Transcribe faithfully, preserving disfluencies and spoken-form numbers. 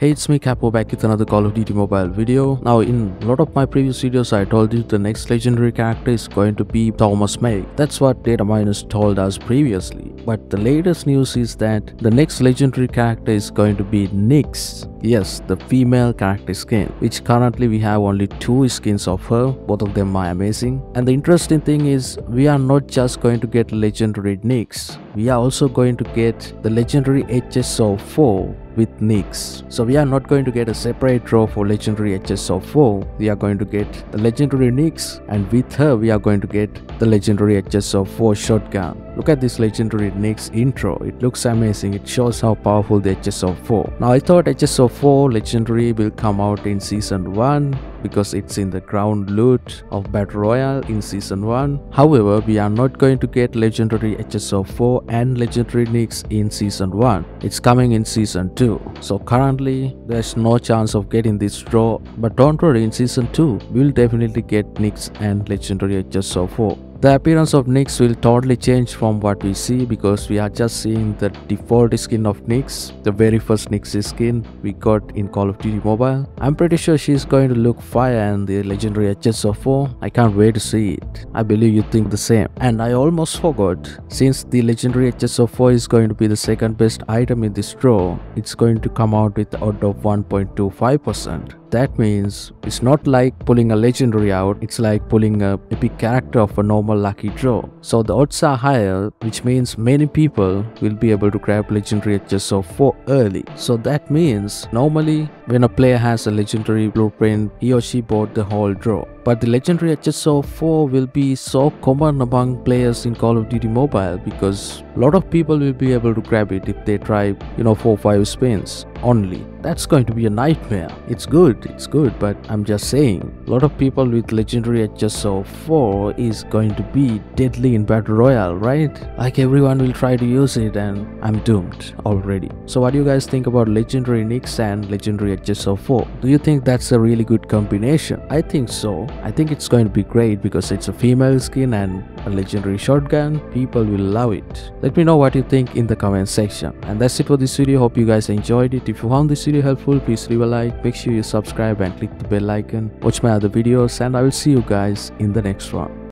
Hey, it's me Kapo back with another Call of Duty Mobile video. Now in a lot of my previous videos I told you the next legendary character is going to be Thomas May. That's what Dataminus told us previously. But the latest news is that the next legendary character is going to be Nyx. Yes, the female character skin, which currently we have only two skins of her. Both of them are amazing. And the interesting thing is we are not just going to get legendary Nyx. We are also going to get the legendary H S O four. With Nyx. So we are not going to get a separate row for legendary H S O four, we are going to get the legendary Nyx, and with her we are going to get the legendary H S O four shotgun. Look at this legendary Nyx intro, it looks amazing, it shows how powerful the H S O four. Now I thought H S O four legendary will come out in season one because it's in the ground loot of Battle Royale in season one. However, we are not going to get legendary H S O four and legendary Nyx in season one. It's coming in season two. So currently there's no chance of getting this draw, but don't worry, in season two we'll definitely get Nyx and legendary H S O four. The appearance of Nyx will totally change from what we see because we are just seeing the default skin of Nyx, the very first Nyx skin we got in Call of Duty Mobile. I'm pretty sure she's going to look fire and the legendary H S O four. I can't wait to see it. I believe you think the same. And I almost forgot, since the legendary H S O four is going to be the second best item in this draw, it's going to come out with the odds of one point two five percent. That means it's not like pulling a legendary out, it's like pulling a epic character of a normal lucky draw. So the odds are higher, which means many people will be able to grab legendary H S O four early. So that means normally when a player has a legendary blueprint, he or she bought the whole draw. But the legendary H S O four will be so common among players in Call of Duty Mobile because a lot of people will be able to grab it if they try, you know, four or five spins only. That's going to be a nightmare. It's good, it's good, but I'm just saying, a lot of people with legendary H S O four is going to be deadly in Battle Royale, right? Like everyone will try to use it and I'm doomed already. So what do you guys think about legendary Nyx and legendary H S O four? Do you think that's a really good combination? I think so. I think it's going to be great because it's a female skin and a legendary shotgun. People will love it. Let me know what you think in the comment section. And that's it for this video. Hope you guys enjoyed it. If you found this video helpful, please leave a like. Make sure you subscribe and click the bell icon. Watch my other videos and I will see you guys in the next one.